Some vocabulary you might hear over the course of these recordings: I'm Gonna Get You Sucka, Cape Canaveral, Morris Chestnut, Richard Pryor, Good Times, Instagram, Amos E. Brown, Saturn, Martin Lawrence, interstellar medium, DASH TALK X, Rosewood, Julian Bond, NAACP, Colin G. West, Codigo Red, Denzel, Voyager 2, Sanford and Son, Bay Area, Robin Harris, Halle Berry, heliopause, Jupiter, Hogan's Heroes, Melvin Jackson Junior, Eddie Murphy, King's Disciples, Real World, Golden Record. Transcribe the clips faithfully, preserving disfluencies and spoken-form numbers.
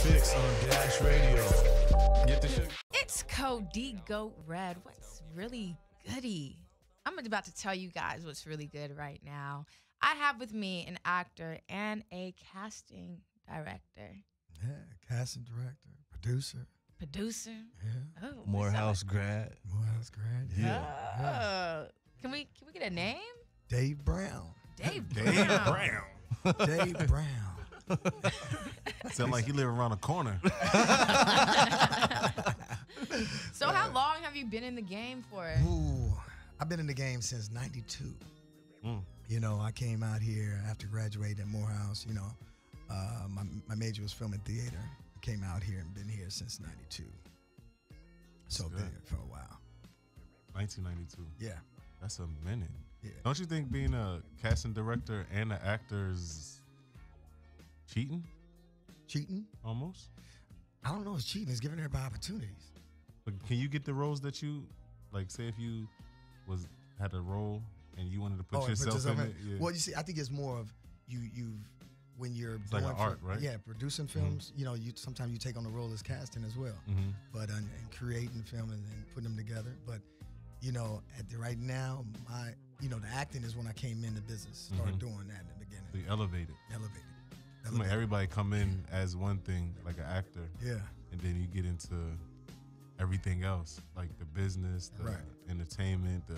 fix on Dash Radio. Get the shit. It's Codigo Red. What's really goody? I'm about to tell you guys what's really good right now. I have with me an actor and a casting director. Yeah, casting director, producer. Producer. Yeah. Oh, Morehouse grad. Morehouse grad. Yeah. Oh. Yeah. Can we can we get a name? Dave Brown. Dave Brown. Dave Brown. Dave Brown. Sound like he live around the corner. So how long have you been in the game for? Ooh, I've been in the game since ninety-two. Mm. You know, I came out here after graduating at Morehouse. You know, uh, my, my major was film and theater. Came out here and been here since ninety-two. So been here for a while. nineteen ninety-two. Yeah. That's a minute. Yeah. Don't you think being a casting director and an actor is cheating? Cheating? Almost? I don't know if it's cheating. It's giving everybody opportunities. But can you get the roles that you, like, say if you was had a role and you wanted to put oh, yourself, yourself in it? Yeah. Well, you see, I think it's more of you, you've, when you're it's like an art, right? Yeah, producing films, mm-hmm. you know, you sometimes you take on the role as casting as well, mm-hmm. but and, and creating film and, and putting them together. But you know, at the right now, my you know the acting is when I came in the business, started mm-hmm. doing that in the beginning. The elevated, elevated. elevated. Like everybody come in as one thing, like an actor. Yeah, and then you get into everything else, like the business, the right. entertainment, the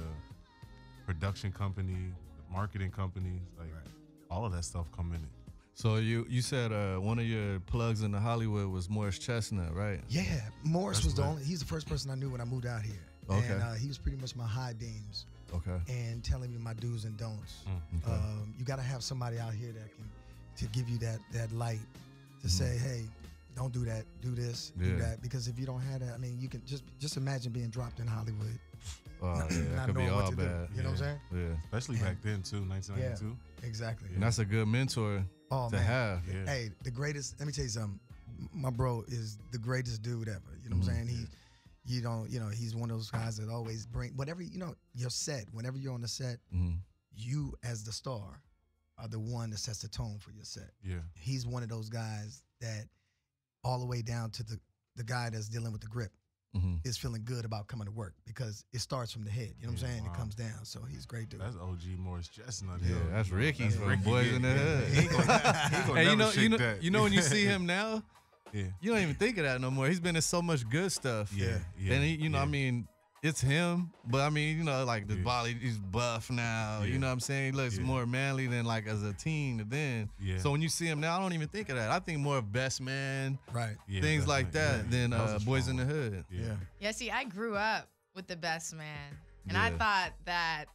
production company, the marketing companies, like right. all of that stuff come in it. So you you said uh, one of your plugs into Hollywood was Morris Chestnut, right? Yeah, Morris That's was the right. only. He's the first person I knew when I moved out here. Okay, and, uh, he was pretty much my high beams. Okay, and telling me my do's and don'ts. Mm, okay. um, you got to have somebody out here that can to give you that that light to mm. say, hey, don't do that, do this, yeah. do that. Because if you don't have that, I mean, you can just just imagine being dropped in Hollywood. Oh, yeah, not could knowing be all what to bad. Do. You yeah. know what I'm saying? Yeah, especially and, back then too, nineteen ninety-two. Yeah, exactly. Yeah. And that's a good mentor. Oh, to man. Have. Yeah. Hey, the greatest, let me tell you something. My bro is the greatest dude ever. You know what mm-hmm. I'm saying? He, you don't, you know, he's one of those guys that always bring whatever, you know, your set, whenever you're on the set, mm-hmm. you as the star are the one that sets the tone for your set. Yeah. He's one of those guys that all the way down to the, the guy that's dealing with the grip mm-hmm. is feeling good about coming to work because it starts from the head. You know what I'm saying? Wow. It comes down. So he's great dude. That's O G Morris Chestnut. Yeah, that's Ricky's from Ricky Boys yeah. in the Hood. He ain't gonna, he ain't gonna hey, you know, you know, that. You know when you see him now, yeah, you don't even think of that no more. He's been in so much good stuff. Yeah, yeah. And he, you know, yeah. I mean, it's him, but I mean, you know, like the yeah. body, he's buff now. Yeah. You know what I'm saying? He looks yeah. more manly than like as a teen then. Yeah. So when you see him now, I don't even think of that. I think more of Best Man, right? Yeah, things like man. That yeah. than uh, that Boys in the Hood. Yeah. yeah. Yeah. See, I grew up with the Best Man, and yeah. I thought that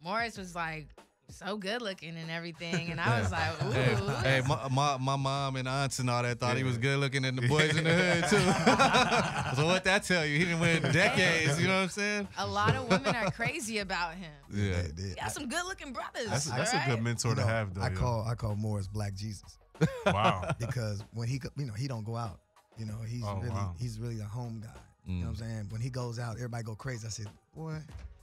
Morris was like so good looking and everything, and I was like, ooh. Hey, hey my, my my mom and aunts and all that thought yeah. he was good looking in the Boys in the Hood too. So what that tell you? He didn't win decades. You know what I'm saying? A lot of women are crazy about him. Yeah, he got some good looking brothers. That's, that's right? a good mentor you know, to have. Though, I yo. call I call Morris Black Jesus. Wow. Because when he you know he don't go out. You know he's oh, really wow. he's really a home guy. Mm. You know what I'm saying? When he goes out, everybody go crazy. I said, boy.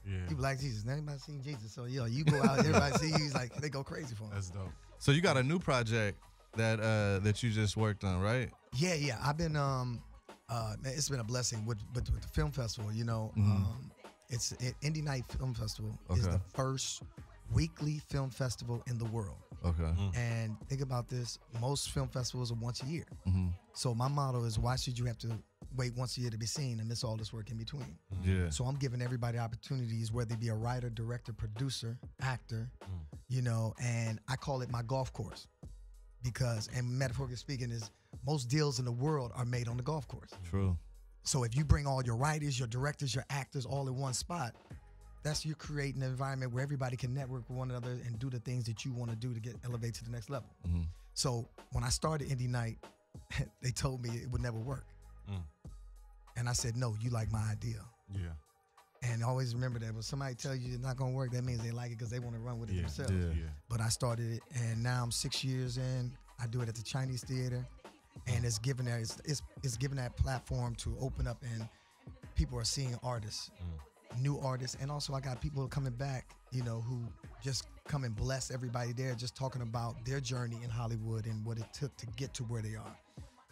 Yeah. He Black Jesus. Anybody seen Jesus? So yo, you go out, everybody see you. He's like, they go crazy for him. That's dope. So you got a new project that uh, that you just worked on, right? Yeah, yeah. I've been, um, uh, man, it's been a blessing with, with, with the film festival. You know, mm-hmm. um, it's it, Indie Night Film Festival okay. is the first weekly film festival in the world. Okay. Mm-hmm. And think about this: most film festivals are once a year. Mm-hmm. So my motto is, why should you have to wait once a year to be seen and miss all this work in between? Yeah. So I'm giving everybody opportunities, whether it be a writer, director, producer, actor, mm. you know, and I call it my golf course because, and metaphorically speaking, is most deals in the world are made on the golf course. True. So if you bring all your writers, your directors, your actors all in one spot, that's you creating an environment where everybody can network with one another and do the things that you want to do to get elevated to the next level. Mm-hmm. So when I started Indie Night, they told me it would never work. Mm. And I said, no, you like my idea. Yeah. And always remember that when somebody tells you it's not going to work, that means they like it because they want to run with it yeah, themselves. Yeah. Yeah. But I started it, and now I'm six years in. I do it at the Chinese Theater, and it's given that it's it's, it's given that platform to open up, and people are seeing artists, mm. new artists, and also I got people coming back, you know, who just come and bless everybody there, just talking about their journey in Hollywood and what it took to get to where they are.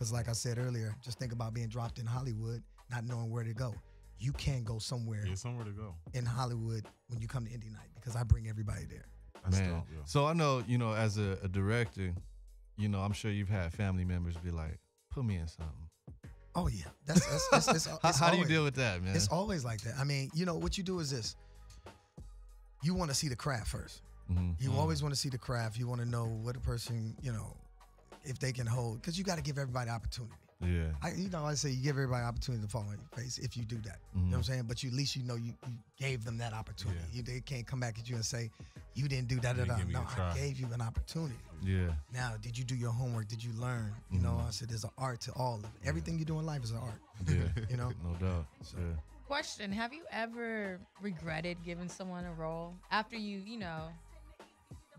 Because like I said earlier, just think about being dropped in Hollywood, not knowing where to go. You can go somewhere. Yeah, somewhere to go. In Hollywood when you come to Indie Night, because I bring everybody there. Man. Still, yeah. So I know, you know, as a, a director, you know, I'm sure you've had family members be like, put me in something. Oh, yeah. That's, that's, that's, that's, that's How, how always, do you deal with that, man? It's always like that. I mean, you know, what you do is this. You want to see the craft first. Mm-hmm. You mm-hmm. always want to see the craft. You want to know what a person, you know, if they can hold. Because you got to give everybody opportunity. Yeah. I, you know, I say you give everybody opportunity to fall on your face if you do that. Mm-hmm. You know what I'm saying? But you, at least you know you, you gave them that opportunity. Yeah. You, they can't come back at you and say, you didn't do that at all. No, I gave you an opportunity. Yeah. Now, did you do your homework? Did you learn? You mm-hmm. know, I said there's an art to all of it. Everything yeah. you do in life is an art. Yeah. You know? No doubt. So. Yeah. Question, have you ever regretted giving someone a role after you, you know,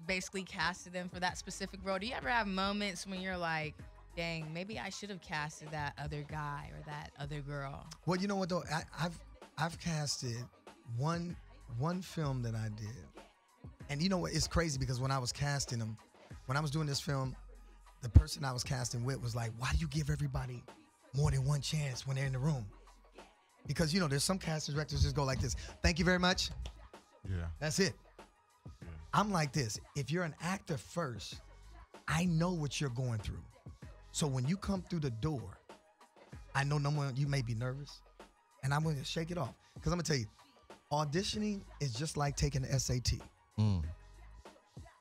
basically casted them for that specific role? Do you ever have moments when you're like, dang, maybe I should have casted that other guy or that other girl? Well, you know what though, I, I've I've casted one one film that I did, and you know what? It's crazy because when I was casting them, when I was doing this film, the person I was casting with was like, "Why do you give everybody more than one chance when they're in the room?" Because you know, there's some casting directors just go like this. Thank you very much. Yeah. That's it. Yeah. I'm like this. If you're an actor first, I know what you're going through. So when you come through the door, I know no one, you may be nervous, and I'm going to shake it off. Because I'm going to tell you, auditioning is just like taking the S A T. Mm.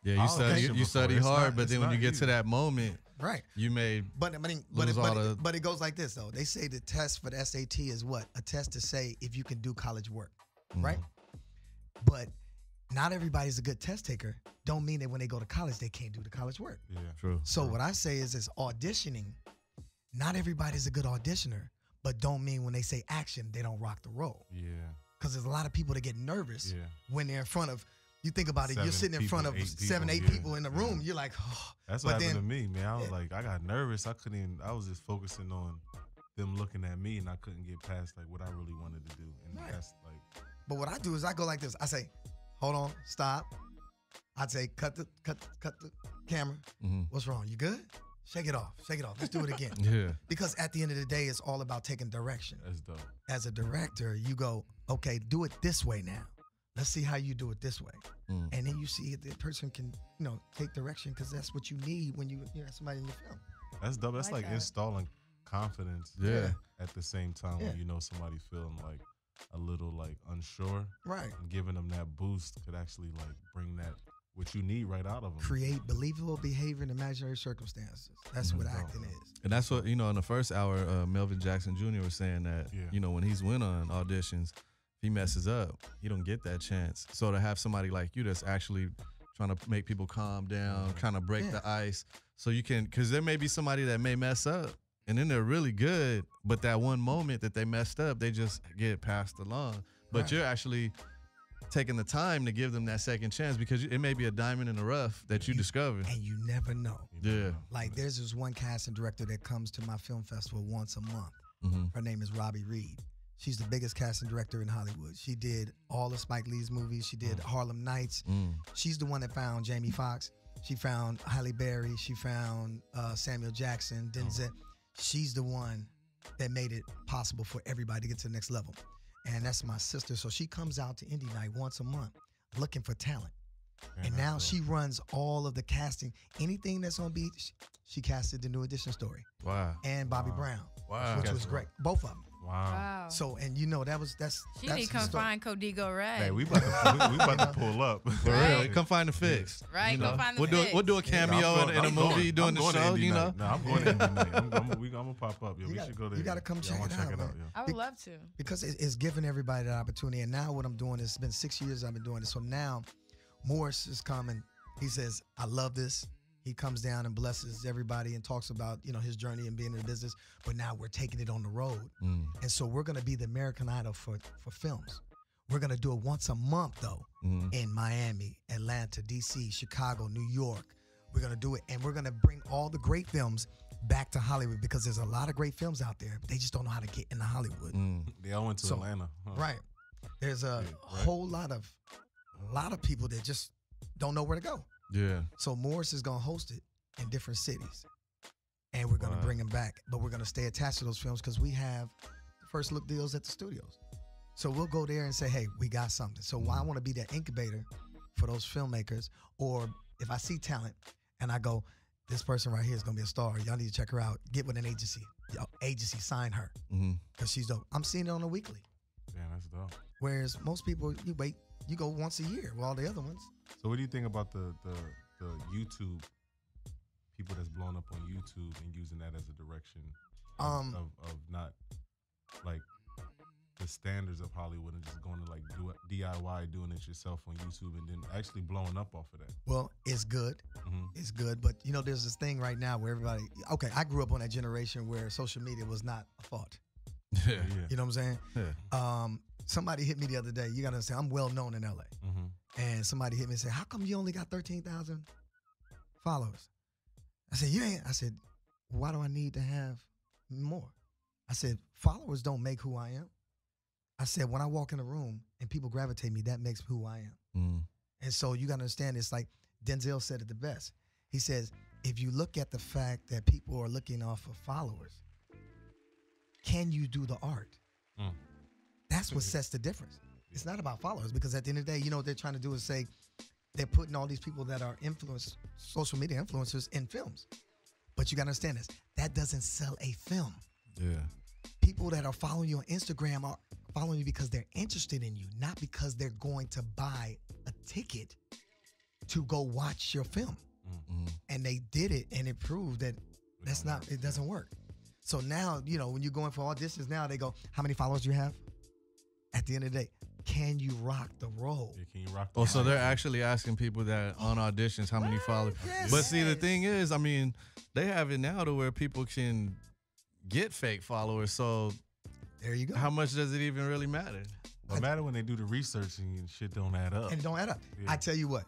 Yeah, you study, you, you study hard, not, but then when you get you. to that moment, right, you may but, but, but, lose but, all but, the... but it goes like this, though. They say the test for the S A T is what? A test to say if you can do college work, mm. right? But not everybody's a good test taker. Don't mean that when they go to college, they can't do the college work. Yeah, true. So true. What I say is, is auditioning, not everybody's a good auditioner, but don't mean when they say action, they don't rock the role. Yeah. Because there's a lot of people that get nervous yeah. when they're in front of, you think about it, seven you're sitting people, in front of eight seven, people, eight yeah. people in the room. Yeah. You're like, oh. That's what but happened then, to me, man. I was yeah. like, I got nervous. I couldn't even, I was just focusing on them looking at me, and I couldn't get past like what I really wanted to do. And right. that's like. But what I do is I go like this. I say, hold on, stop. I'd say, cut the cut the, cut the camera. Mm-hmm. What's wrong? You good? Shake it off. Shake it off. Let's do it again. Yeah. Because at the end of the day, it's all about taking direction. That's dope. As a director, you go, okay, do it this way now. Let's see how you do it this way. Mm. And then you see if the person can, you know, take direction, because that's what you need when you, you know, somebody in your film. That's dope. That's like, like that. Installing confidence. Yeah. yeah. At the same time yeah. when you know somebody feeling like a little like unsure. Right. And giving them that boost could actually like bring that what you need right out of them. Create believable behavior in imaginary circumstances. That's mm-hmm. what acting is. And that's what, you know, in the first hour, uh, Melvin Jackson Junior was saying that, yeah. you know, when he's went on auditions, if he messes up, he don't get that chance. So to have somebody like you that's actually trying to make people calm down, kind of break yeah. the ice, so you can, because there may be somebody that may mess up, and then they're really good, but that one moment that they messed up, they just get passed along. But right. you're actually taking the time to give them that second chance, because it may be a diamond in the rough that you, you discover. And you never know. You never yeah. know. Like there's this one casting director that comes to my film festival once a month. Mm-hmm. Her name is Robi Reed. She's the biggest casting director in Hollywood. She did all of Spike Lee's movies. She did mm. Harlem Nights. Mm. She's the one that found Jamie Foxx. She found Halle Berry. She found uh, Samuel Jackson, Denzel. Oh. She's the one that made it possible for everybody to get to the next level. And that's my sister. So she comes out to Indie Night once a month looking for talent. Yeah, and now she runs all of the casting. Anything that's on B E T, she, she casted the New Edition Story. Wow. And Bobby wow. Brown. Wow. Which was great. Both of them. Wow. wow. So, and you know, that was, that's. She that's need to come story. Find Codigo Red. Hey, we about to, we, we about to pull up. For right. real. Come find the fix. Right, you know? Come find the we'll fix. Do, we'll do a cameo yeah, going, in, in a movie, going, doing I'm the going show, to you know? No, I'm going to Indie Night. I'm, I'm, I'm, I'm going to pop up. Yo, you we gotta, should go there. You got to come yeah, check, it check it out. out yeah. I would love to. Because it, it's giving everybody that opportunity. And now what I'm doing, it's been six years I've been doing this. So now Morris is coming. He says, I love this. He comes down and blesses everybody and talks about, you know, his journey and being in the business. But now we're taking it on the road. Mm. And so we're going to be the American Idol for, for films. We're going to do it once a month, though, mm. in Miami, Atlanta, D C, Chicago, New York. We're going to do it. And we're going to bring all the great films back to Hollywood, because there's a lot of great films out there. They just don't know how to get into Hollywood. Mm. They all went to so, Atlanta. Huh? Right. There's a yeah, right. whole lot of, a lot of people that just don't know where to go. Yeah. So Morris is gonna host it in different cities. and we're going to wow. bring them back. But we're going to stay attached to those films because we have first look deals at the studios. So we'll go there and say, hey, we got something. So I want to be that incubator for those filmmakers. Or if I see talent and I go, this person right here is going to be a star. Y'all need to check her out. Get with an agency. Y'all agency, sign her. Mm-hmm. Because she's dope. I'm seeing it on a weekly. Yeah, that's dope. Whereas most people, you wait, you go once a year with all the other ones. So what do you think about the the, the YouTube people that's blown up on YouTube and using that as a direction of, um, of, of not like the standards of Hollywood and just going to like do it, D I Y, doing it yourself on YouTube and then actually blowing up off of that? Well, it's good. Mm-hmm. It's good. But, you know, there's this thing right now where everybody, okay, I grew up on that generation where social media was not a thought. Yeah, yeah. You know what I'm saying? Yeah. Um, somebody hit me the other day. You got to say, I'm well known in L A. Mm-hmm. And somebody hit me and said, how come you only got thirteen thousand followers? I said, you ain't. I said, why do I need to have more? I said, followers don't make who I am. I said, when I walk in a room and people gravitate me, that makes who I am. Mm. And so you got to understand, it's like Denzel said it the best. He says, if you look at the fact that people are looking off of followers, can you do the art? Mm. That's what sets the difference. It's not about followers, because at the end of the day, you know what they're trying to do is say they're putting all these people that are influence, social media influencers in films. But you got to understand this. That doesn't sell a film. Yeah. People that are following you on Instagram are following you because they're interested in you, not because they're going to buy a ticket to go watch your film. Mm-hmm. And they did it, and it proved that that's not, it doesn't work. So now, you know, when you're going for auditions now, they go, how many followers do you have? At the end of the day, can you rock the role? Yeah, can you rock the oh, role? So they're actually asking people that on auditions, how many followers? Yes. But see, the thing is, I mean, they have it now to where people can get fake followers. So there you go. How much does it even really matter? Well, it matter when they do the research and shit don't add up. And it don't add up. Yeah. I tell you what,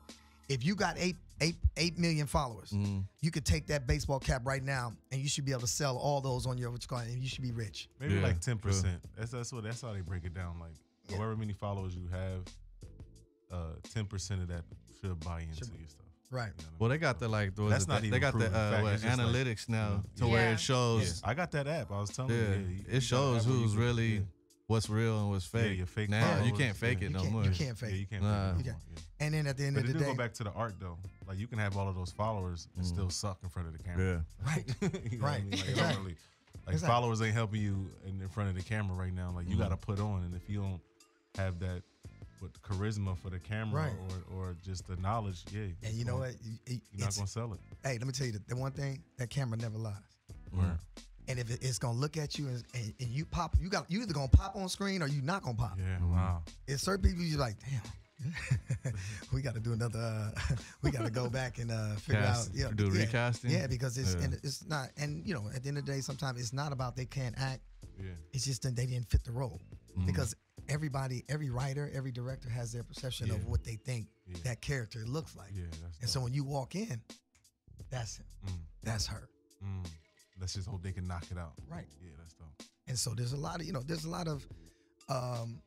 if you got eight, eight, eight million followers, mm. you could take that baseball cap right now, and you should be able to sell all those on your what you call it, and you should be rich. Maybe yeah. like ten percent. That's that's what that's how they break it down. Like yeah. however many followers you have, uh, ten percent of that should buy into should. your stuff. Right. You know well, I mean? They got the like. That's not the, even they got the uh, what, analytics like, now yeah. to yeah. where it shows. Yeah. I got that app. I was telling yeah. you, yeah, you, it shows who's really. Yeah. What's real and what's fake? Yeah, your fake now nah, you can't fake yeah. it no more. You can't fake. Yeah, you can't. Nah. Fake it no more. Yeah. And then at the end but of the day, go back to the art though. Like you can have all of those followers and mm. still suck in front of the camera. Yeah. Right. You know right. I mean? Like, exactly. really, like exactly. followers ain't helping you in, in front of the camera right now. Like you mm. got to put on, and if you don't have that with charisma for the camera right. or or just the knowledge, yeah. And you know what? It, you're not gonna sell it. Hey, let me tell you the, the one thing: that camera never lies. Right. Mm. And if it's gonna look at you and, and, and you pop, you got you either gonna pop on screen or you not gonna pop. Yeah, wow. And certain people you're like, damn, we got to do another. Uh, we got to go back and uh, figure Cast, out. Yeah, do yeah, recasting. Yeah, because it's yeah. And it's not. And you know, at the end of the day, sometimes it's not about they can't act. Yeah. It's just that they didn't fit the role mm-hmm. because everybody, every writer, every director has their perception yeah. of what they think yeah. that character looks like. Yeah, that's and tough. So when you walk in, that's him. Mm. That's her. Mm. Let's just hope they can knock it out. Right. Yeah, that's dope. And so there's a lot of, you know, there's a lot of, um,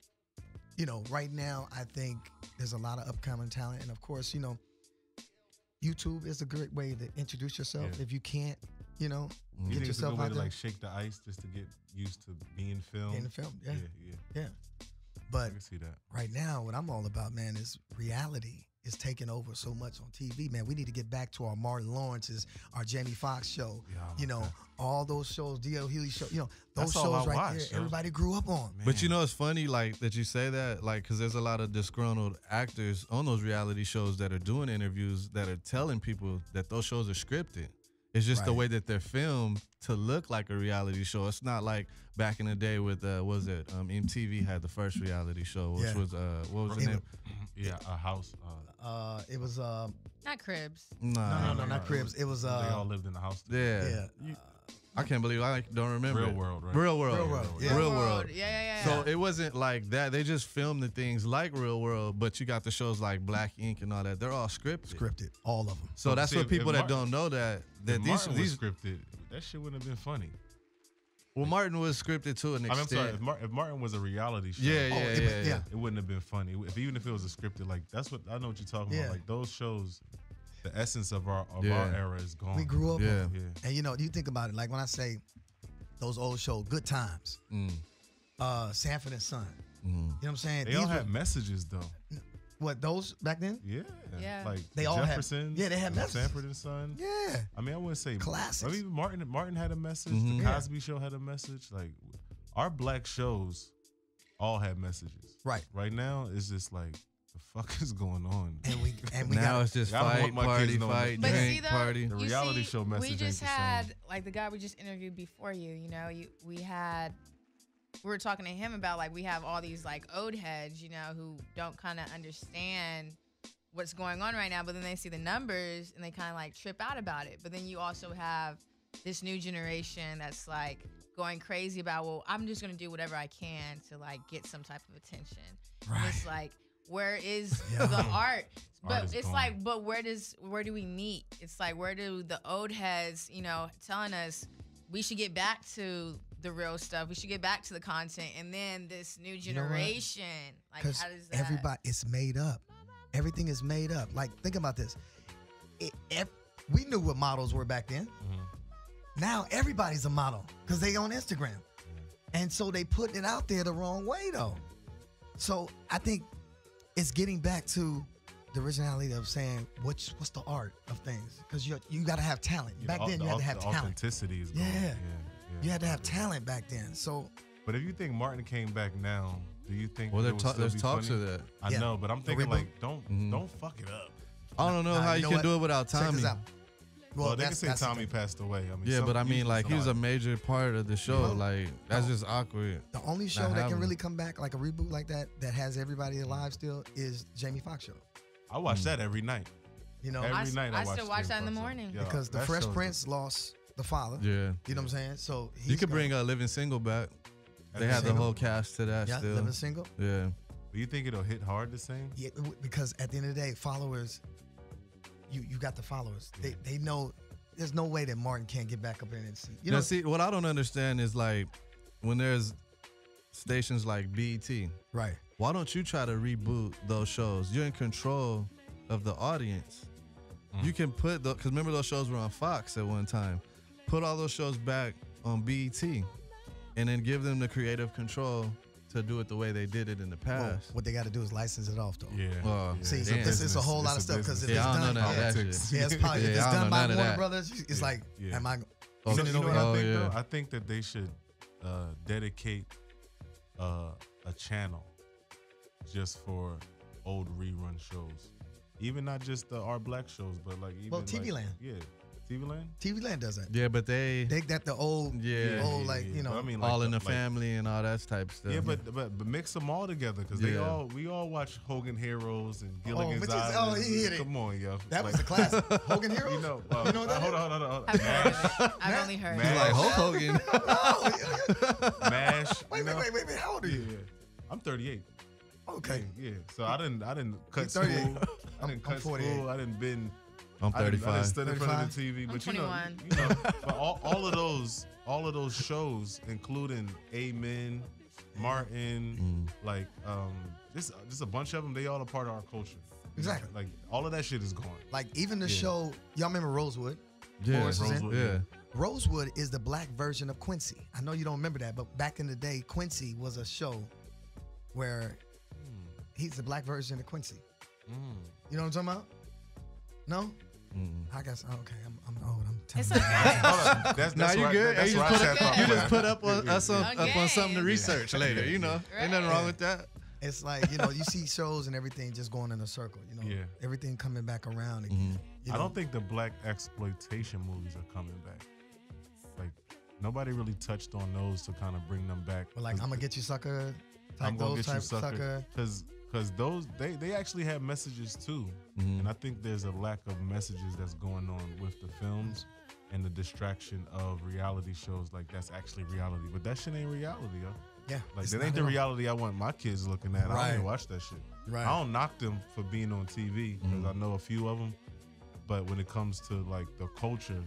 you know, right now I think there's a lot of upcoming talent. And of course, you know, YouTube is a great way to introduce yourself. Yeah. If you can't, you know, mm-hmm. get you think yourself it's a good way out to there. Like shake the ice just to get used to being filmed. Being filmed, yeah. Yeah, yeah. yeah. But I can see that. Right now, what I'm all about, man, is reality. Is taking over so much on T V, man. We need to get back to our Martin Lawrence's, our Jamie Foxx show, yeah, you know, man. all those shows, D L. Hughley show, you know, those That's shows right watch, there yo. everybody grew up on. Man. But you know, it's funny like that you say that, like, because there's a lot of disgruntled actors on those reality shows that are doing interviews that are telling people that those shows are scripted. It's just right. the way that they're filmed to look like a reality show. It's not like back in the day with, uh, what was it? Um, M T V had the first reality show, which yeah. was, uh, what was the name? Yeah, A House. Uh, uh, it was. Uh, not Cribs. Nah, no, no, no, no, not Cribs. It was. Uh, they all lived in the house. Together. Yeah. yeah. Uh, I can't believe I don't remember. Real World, right? Real World. Real World. Yeah. Real World. Yeah, yeah, yeah. So it wasn't like that. They just filmed the things like Real World, but you got the shows like Black Ink and all that. They're all scripted. Scripted, all of them. So that's what people that don't know that that these these scripted. That shit wouldn't have been funny. Well, Martin was scripted to an extent. I mean, I'm sorry. If, Mar if Martin was a reality show, yeah, yeah, oh, yeah, yeah, yeah, it wouldn't have been funny. If even if it was a scripted, like that's what I know what you're talking yeah. about. Like those shows. the essence of our of yeah. our era is gone. We grew up yeah. with it. And you know, you think about it, like when I say those old shows, Good Times, mm. uh, Sanford and Son. Mm. You know what I'm saying? They These all had were, messages though. What, those back then? Yeah. Yeah. Like they all Jefferson, had, yeah, they had messages. Sanford and Son. Yeah. I mean, I wouldn't say classics. I mean, Martin Martin had a message. Mm-hmm. The Cosby yeah. Show had a message. Like our black shows all had messages. Right. Right now, it's just like, the fuck is going on? And we and we now gotta, it's just fight, party, fight, but drink, see though, party. The reality see, show message. We just had like the guy we just interviewed before you. You know, you we had we were talking to him about like we have all these like old heads, you know, who don't kind of understand what's going on right now, but then they see the numbers and they kind of like trip out about it. But then you also have this new generation that's like going crazy about, well, I'm just gonna do whatever I can to like get some type of attention. Right. And it's like, where is yeah. the art? But art it's gone. Like, but where does where do we meet? It's like, where do the old heads, you know, telling us we should get back to the real stuff. We should get back to the content. And then this new generation, you know, like how does that? Everybody, it's made up. Everything is made up. Like, think about this. It, it, we knew what models were back then. Mm-hmm. Now everybody's a model because they on Instagram, yeah. and so they put it out there the wrong way though. So I think. It's getting back to the originality of saying what's what's the art of things, because you you got to have talent. Yeah, back the, then, the, you had to have the talent. Authenticity is gone. Yeah. Yeah, yeah, you had to have yeah. talent back then. So, but if you think Martin came back now, do you think? Well, there would still there's be talks funny? Of that. I yeah. know, but I'm thinking like don't mm-hmm. don't fuck it up. I don't know nah, how you, know you can what? do it without Tommy. Well, well they can say Tommy the passed away. I mean, yeah, some, but I mean, like, he was a major part of the show. Yeah. Like, that's no. just awkward. The only show that can really come back, like a reboot like that, that has everybody alive still is Jamie Foxx show. I watch mm. that every night. You know, every I, night I, I watch still watch that in the morning. Yo, because the Fresh Prince lost the father. Yeah. You know yeah. what I'm saying? So he's you could bring a Living Single back. They had the whole cast to that yeah, still. Yeah, Living Single. Yeah. Do you think it'll hit hard the same? Yeah, because at the end of the day, followers... You, you got the followers. They they know there's no way that Martin can't get back up in and see. You know, now see what I don't understand is like when there's stations like B E T. Right. Why don't you try to reboot those shows? You're in control of the audience. Mm. You can put the because remember those shows were on Fox at one time. Put all those shows back on B E T, and then give them the creative control to do it the way they did it in the past. Well, what they got to do is license it off, though. Yeah. Well, see, yeah. so this is a whole lot of stuff because if it's done by Warner that. Brothers, it's yeah. like, yeah. am I? Oh, you know, you know what I think, yeah. though? I think that they should uh, dedicate uh, a channel just for old rerun shows, even not just the our black shows, but like even well, T V like, Land. Yeah. T V Land? T V Land does that. Yeah, but they... They got the old, yeah, the old yeah, like, you know... I mean, like all the, in the like, family and all that type of stuff. Yeah, but but, but mix them all together because yeah. they all we all watch Hogan's Heroes and Gilligan's oh, Island. Oh, he hit it. Come on, yo. That like, was a classic. Hogan Heroes? You know, uh, you know what that uh, Hold on, hold on, hold on. I've, heard I've Mash, only heard. Mash. You're like, Hulk Hogan. No. Mash. Wait, wait, wait, wait, wait. How old are you? Yeah. I'm thirty-eight. Okay. Yeah, yeah. So I didn't I didn't cut school. I didn't cut school. I didn't been... I'm thirty-five. I didn't stand in front of the T V, but you know, you know, but all, all of those, all of those shows, including Amen, Martin, mm. like um, just just a bunch of them. They all are part of our culture. Exactly. Like all of that shit is gone. Like even the yeah. show, y'all remember Rosewood? Yeah, Rosewood. Yeah. Rosewood is the black version of Quincy. I know you don't remember that, but back in the day, Quincy was a show where mm. he's the black version of Quincy. Mm. You know what I'm talking about? No. I guess okay. I'm, I'm old. I'm telling you. Hold on. Now you good? You just put up on us up on something to research later. You know, ain't nothing wrong with that. It's like you know, you see shows and everything just going in a circle. You know, yeah. everything coming back around again. Mm-hmm. I don't think the black exploitation movies are coming back. Like nobody really touched on those to kind of bring them back. But like I'm gonna get you sucker. I'm gonna get you sucker. Because. Because those they, they actually have messages too, mm-hmm. and I think there's a lack of messages that's going on with the films and the distraction of reality shows. Like that's actually reality, but that shit ain't reality, yo. Yeah, like that ain't the reality I want my kids looking at. Right. I don't watch that shit. Right. I don't knock them for being on T V because mm-hmm. I know a few of them, but when it comes to like the culture,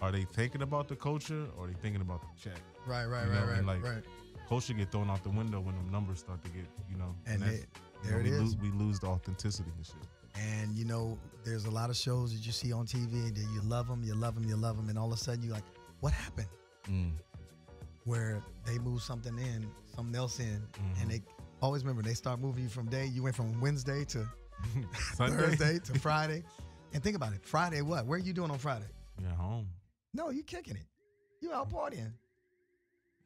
are they thinking about the culture or are they thinking about the check? Right, right, you know? right, right, like, right. Culture get thrown out the window when them numbers start to get, you know. And, and it, there you know, it we is. Lose, we lose the authenticity and shit. And, you know, there's a lot of shows that you see on T V and you love them, you love them, you love them. And all of a sudden you're like, what happened? Mm. Where they move something in, something else in. Mm-hmm. And they always remember, they start moving you from day. You went from Wednesday to Thursday to Friday. And think about it. Friday what? Where are you doing on Friday? You're at home. No, you're kicking it. You out partying.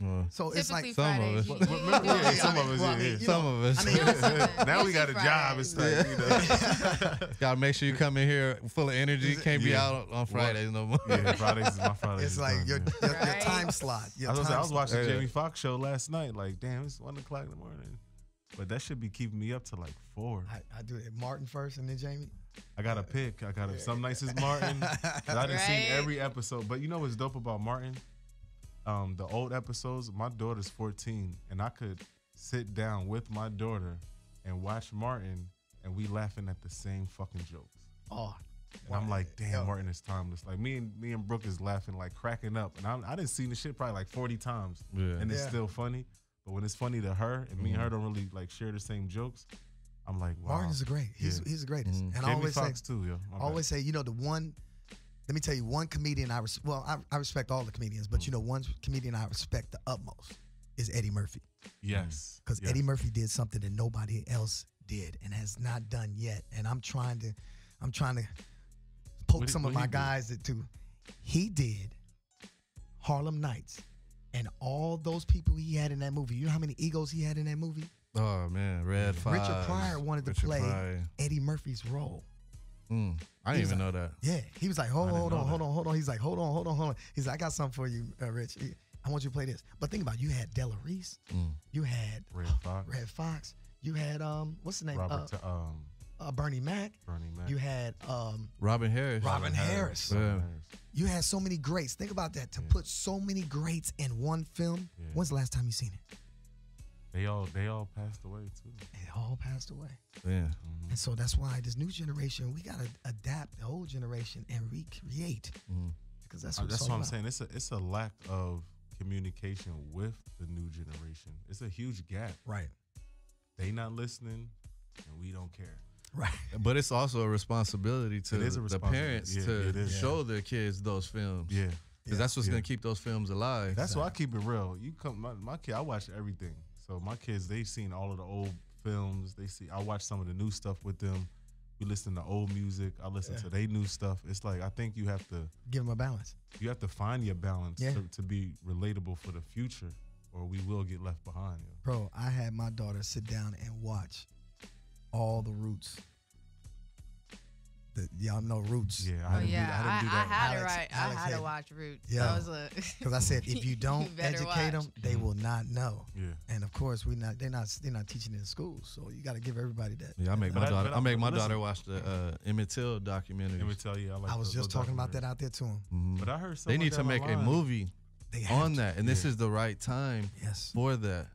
Well, so it's like some of us. Some of us. Some of us. Now we got a job. It's like, you know. Got to make sure you come in here full of energy. Can't be out on Fridays no more. Yeah, Fridays is my Friday. It's like your time slot. I was watching the Jamie Foxx show last night. Like, damn, it's one o'clock in the morning. But that should be keeping me up to like four. I, I do it Martin first and then Jamie. I got to pick. I got to. Some nights is Martin. I done seen every episode. But you know what's dope about Martin? Um, the old episodes, my daughter's fourteen, and I could sit down with my daughter and watch Martin, and we laughing at the same fucking jokes. Oh. And wow. I'm like, damn, Yo. Martin is timeless. Like, me and me and Brooke is laughing, like, cracking up. And I'm, I done seen this shit probably like forty times, yeah. and it's yeah. still funny. But when it's funny to her, and mm-hmm. me and her don't really, like, share the same jokes, I'm like, wow. Martin's the great. He's, yeah. he's the greatest. Mm-hmm. And Jamie I always Foxx say, too, yo. I always bad. say, you know, the one... Let me tell you, one comedian I res well, I, I respect all the comedians, but you know, one comedian I respect the utmost is Eddie Murphy. Yes. Because yes. Eddie Murphy did something that nobody else did and has not done yet. And I'm trying to, I'm trying to poke what some did, of my guys that too. He did Harlem Nights, and all those people he had in that movie. You know how many egos he had in that movie? Oh man, Red Five. Richard Pryor wanted to Richard play Pryor. Eddie Murphy's role. Mm, I didn't even like, know that. Yeah, he was like, hold, hold on, that. hold on, hold on. He's like, hold on, hold on, hold on. He's like, I got something for you, uh, Rich. I want you to play this. But think about it. You had Della Reese. Mm. You had Red Fox. Red Fox. You had, um, what's the name? Robert, uh, um, uh, Bernie Mac. Bernie Mac. You had um, Robin Harris. Robin Harris. Harris. Yeah. You had so many greats. Think about that. To yeah. put so many greats in one film. Yeah. When's the last time you seen it? They all they all passed away too. They all passed away. Yeah. Mm-hmm. And so that's why this new generation, we gotta adapt the old generation and recreate. Mm-hmm. Because that's what, uh, that's what I'm about. saying. It's a it's a lack of communication with the new generation. It's a huge gap. Right. They not listening, and we don't care. Right. But it's also a responsibility to a responsibility. the parents yeah, to yeah, show yeah. their kids those films. Yeah. Because yeah, that's what's yeah. gonna keep those films alive. That's so. why I keep it real. You come, my, my kid, I watch everything. So my kids, they've seen all of the old films. They see, I watch some of the new stuff with them. We listen to old music. I listen yeah. to their new stuff. It's like, I think you have to give them a balance. You have to find your balance yeah. to, to be relatable for the future, or we will get left behind. You know? Bro, I had my daughter sit down and watch all the Roots. Y'all know Roots. Yeah, I, oh, yeah. Do, I, do I, I had Alex, to write, I had, had to watch Roots. Yeah, because I said if you don't you educate watch. them, they mm-hmm. will not know. Yeah, and of course we not they're not they're not teaching in school, so you got to give everybody that. Yeah, I make my I, daughter. I, I make my listen. daughter watch the uh, Emmett Till documentary. Emmett Till, yeah. I, like I was those, just those talking about that out there to him. Mm-hmm. But I heard they need to make online. a movie they on to. that, and yeah. this is the right time. Yes. for that.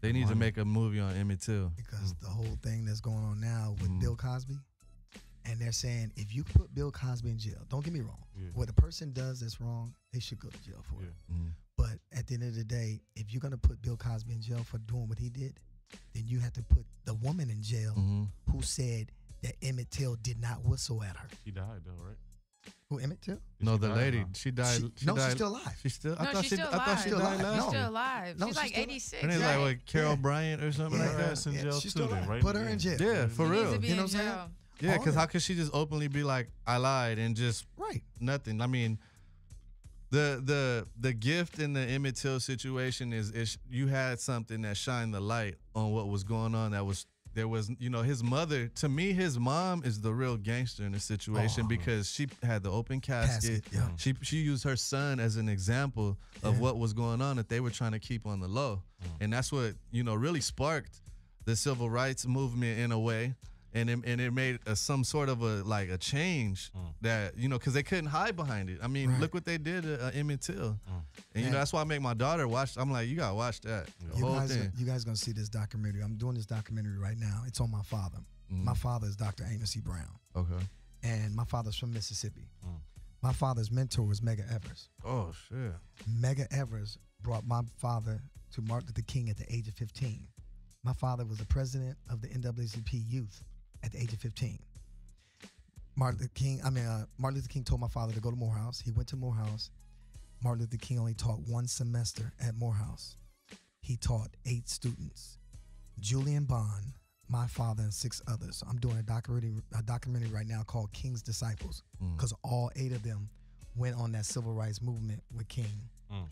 They need to make a movie on Emmett Till because the whole thing that's going on now with Bill Cosby. And they're saying, if you put Bill Cosby in jail, don't get me wrong. Yeah. What a person does that's wrong, they should go to jail for yeah. it. Mm-hmm. But at the end of the day, if you're going to put Bill Cosby in jail for doing what he did, then you have to put the woman in jail mm-hmm. who said that Emmett Till did not whistle at her. She died though, right? Who, Emmett Till? Did no, the lady. Now? She died. She, she no, died. she's still alive. She's still. I no, thought she's she, still alive. I thought she died last. She's still alive. No, she's, she's like eighty-six. And it's right? like with Carol yeah. Bryant or something yeah. like that. She's in yeah. jail she's too, right? Put her in jail. Yeah, for real. You know what I'm saying? Yeah, because how could she just openly be like, I lied and just right nothing? I mean, the the the gift in the Emmett Till situation is, is you had something that shined the light on what was going on. That was, there was, you know, his mother, to me, his mom is the real gangster in the situation oh. because she had the open casket. casket yeah. She she used her son as an example yeah. of what was going on that they were trying to keep on the low. Yeah. And that's what, you know, really sparked the civil rights movement in a way. And it, and it made a, some sort of a like a change mm. that, you know, because they couldn't hide behind it. I mean, right. look what they did to uh, Emmett Till. Mm. And, you Man. know, that's why I make my daughter watch. I'm like, you got to watch that. The you, whole guys thing. Are, you guys going to see this documentary. I'm doing this documentary right now. It's on my father. Mm. My father is Doctor Amos E. Brown. Okay. And my father's from Mississippi. Mm. My father's mentor was Medgar Evers. Oh, shit. Medgar Evers brought my father to Martin Luther King at the age of fifteen. My father was the president of the N double A C P Youth at the age of fifteen. Martin Luther King, I mean, uh, Martin Luther King told my father to go to Morehouse. He went to Morehouse. Martin Luther King only taught one semester at Morehouse. He taught eight students. Julian Bond, my father, and six others. I'm doing a documentary, a documentary right now called King's Disciples, because mm. all eight of them went on that civil rights movement with King. Mm.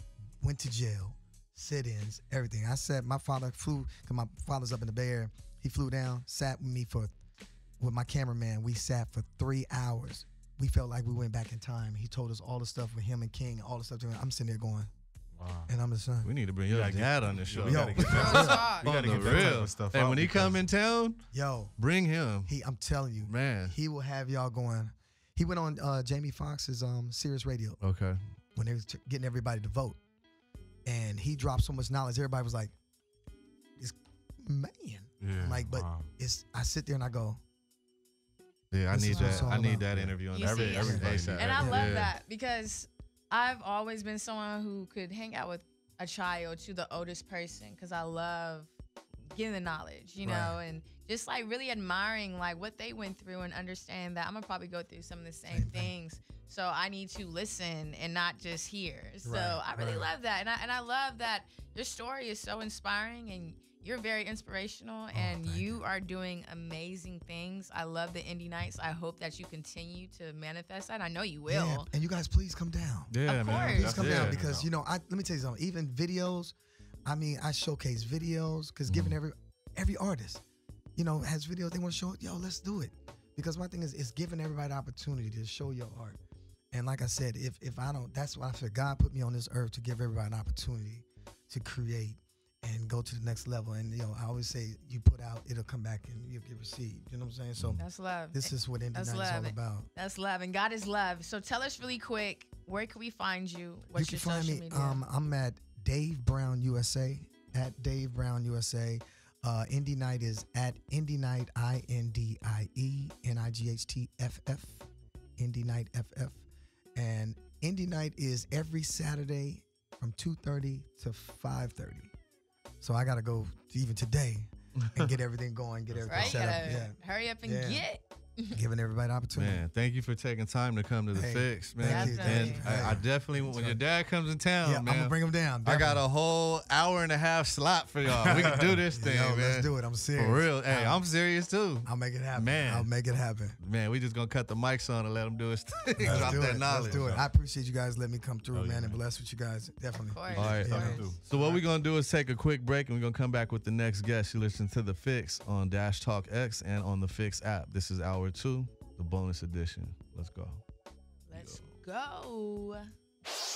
Went to jail, sit-ins, everything. I said my father flew, because my father's up in the Bay Area. He flew down, sat with me for, with my cameraman, we sat for three hours. We felt like we went back in time. He told us all the stuff with him and King, all the stuff. I'm sitting there going, wow. And I'm the son. We need to bring your dad on this show. Yo. We gotta get that, we gotta get that real type of stuff. And when he come in town, yo, bring him. He, I'm telling you, man, he will have y'all going. He went on uh, Jamie Foxx's um, Sirius Radio. Okay. When they was getting everybody to vote, and he dropped so much knowledge, everybody was like, "This man." Yeah, like, but wow. it's. I sit there and I go. Yeah, I need that. I need that interview on every every day. And I love yeah. that, because I've always been someone who could hang out with a child to the oldest person, because I love getting the knowledge, you know, right. and just like really admiring like what they went through, and understand that I'm gonna probably go through some of the same things. So I need to listen and not just hear. So right. I really right. love that, and I and I love that your story is so inspiring, and you're very inspirational, and oh, you, you are doing amazing things. I love the Indie Nights. I hope that you continue to manifest that. I know you will. Yeah. And you guys, please come down. Yeah, of man. course. Please come yeah. down, because, you know, I, let me tell you something. Even videos, I mean, I showcase videos, because mm. given every every artist, you know, has videos they want to show, yo, let's do it. Because my thing is, it's giving everybody the opportunity to show your art. And like I said, if if I don't, that's why I feel God put me on this earth, to give everybody an opportunity to create and go to the next level. And, you know, I always say, you put out, it'll come back and you'll get received. You know what I'm saying? So that's love. This is what Indie Night is all about. That's love. And God is love. So tell us really quick, where can we find you? What's your social media? You can find me. Um, I'm at Dave Brown U S A, at Dave Brown U S A. Uh, Indie Night is at Indie Night, I N D I E N I G H T F F, Indie Night F F. And Indie Night is every Saturday from two thirty to five thirty. So I gotta go to even today and get everything going, get everything right, set up. Yeah. Hurry up and yeah. get. Giving everybody an opportunity. Man, thank you for taking time to come to the hey, fix, man. You, and you. I, I definitely, when your dad comes in town, yeah, man, I'm gonna bring him down. Definitely. I got a whole hour and a half slot for y'all. We can do this thing, Yo, man. Let's do it. I'm serious. For real. Hey, I'm serious too. I'll make it happen, man. I'll make it happen, man. We just gonna cut the mics on and let him do his thing. Drop do that it. knowledge. Let's do it. I appreciate you guys letting me come through, oh, man, yeah, man, and bless with you guys. Definitely. All right. Yeah. So what we're gonna do is take a quick break, and we're gonna come back with the next guest. You listen to the Fix on Dash Talk X and on the Fix app. This is our two, the bonus edition. Let's go. Let's Yo. go.